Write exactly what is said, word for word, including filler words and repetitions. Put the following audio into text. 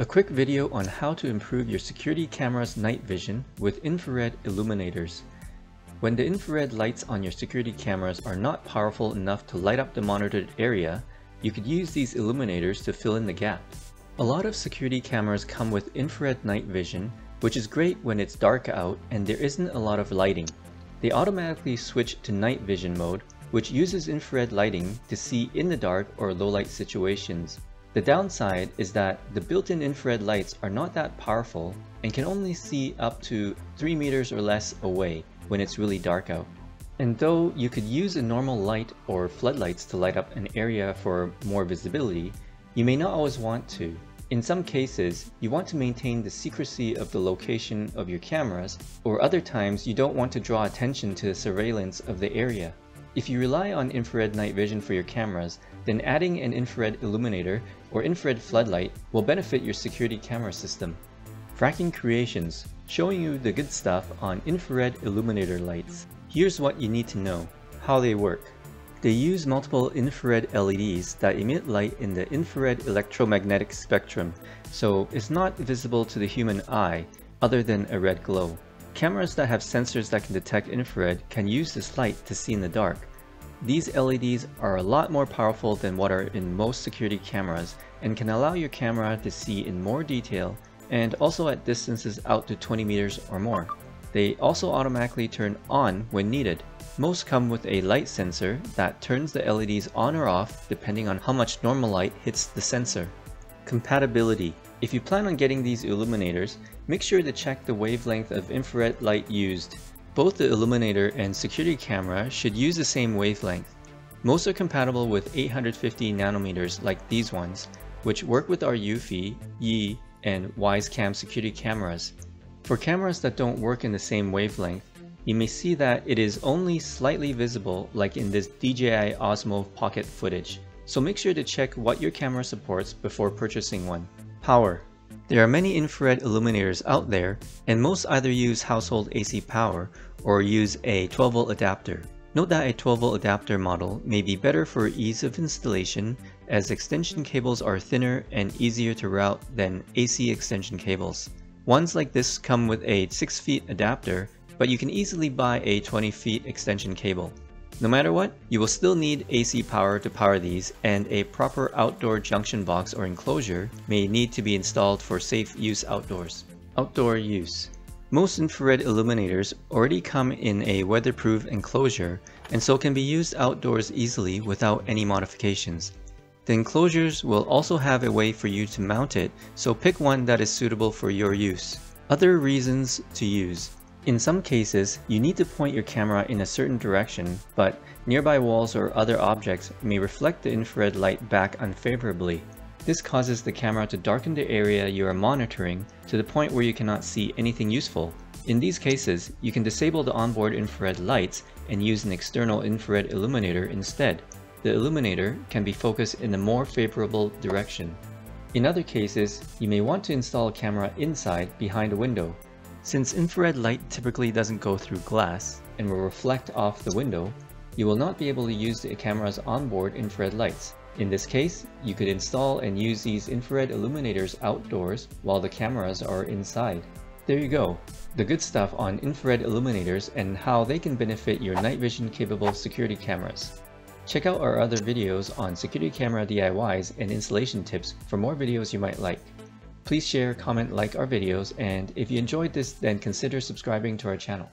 A quick video on how to improve your security camera's night vision with infrared illuminators. When the infrared lights on your security cameras are not powerful enough to light up the monitored area, you could use these illuminators to fill in the gap. A lot of security cameras come with infrared night vision, which is great when it's dark out and there isn't a lot of lighting. They automatically switch to night vision mode, which uses infrared lighting to see in the dark or low light situations. The downside is that the built-in infrared lights are not that powerful and can only see up to three meters or less away when it's really dark out. And though you could use a normal light or floodlights to light up an area for more visibility, you may not always want to. In some cases, you want to maintain the secrecy of the location of your cameras, or other times you don't want to draw attention to the surveillance of the area. If you rely on infrared night vision for your cameras, then adding an infrared illuminator or infrared floodlight will benefit your security camera system. Frakking Creations, showing you the good stuff on infrared illuminator lights. Here's what you need to know. How they work. They use multiple infrared L E Ds that emit light in the infrared electromagnetic spectrum, so it's not visible to the human eye other than a red glow. Cameras that have sensors that can detect infrared can use this light to see in the dark. These L E Ds are a lot more powerful than what are in most security cameras and can allow your camera to see in more detail and also at distances out to twenty meters or more. They also automatically turn on when needed. Most come with a light sensor that turns the L E Ds on or off depending on how much normal light hits the sensor. Compatibility. If you plan on getting these illuminators, make sure to check the wavelength of infrared light used. Both the illuminator and security camera should use the same wavelength. Most are compatible with eight hundred fifty nanometers like these ones, which work with our Eufy, Yi, and Wyze Cam security cameras. For cameras that don't work in the same wavelength, you may see that it is only slightly visible like in this D J I Osmo Pocket footage. So make sure to check what your camera supports before purchasing one. Power. There are many infrared illuminators out there, and most either use household A C power or use a twelve volt adapter. Note that a twelve volt adapter model may be better for ease of installation, as extension cables are thinner and easier to route than A C extension cables. Ones like this come with a six feet adapter, but you can easily buy a twenty feet extension cable. No matter what, you will still need A C power to power these, and a proper outdoor junction box or enclosure may need to be installed for safe use outdoors. Outdoor use. Most infrared illuminators already come in a weatherproof enclosure and so can be used outdoors easily without any modifications. The enclosures will also have a way for you to mount it, so pick one that is suitable for your use. Other reasons to use. In some cases, you need to point your camera in a certain direction, but nearby walls or other objects may reflect the infrared light back unfavorably. This causes the camera to darken the area you are monitoring to the point where you cannot see anything useful. In these cases, you can disable the onboard infrared lights and use an external infrared illuminator instead. The illuminator can be focused in a more favorable direction. In other cases, you may want to install a camera inside behind a window. Since infrared light typically doesn't go through glass and will reflect off the window, you will not be able to use the camera's onboard infrared lights. In this case, you could install and use these infrared illuminators outdoors while the cameras are inside. There you go, the good stuff on infrared illuminators and how they can benefit your night vision capable security cameras. Check out our other videos on security camera D I Ys and installation tips for more videos you might like. Please share, comment, like our videos, and if you enjoyed this, then consider subscribing to our channel.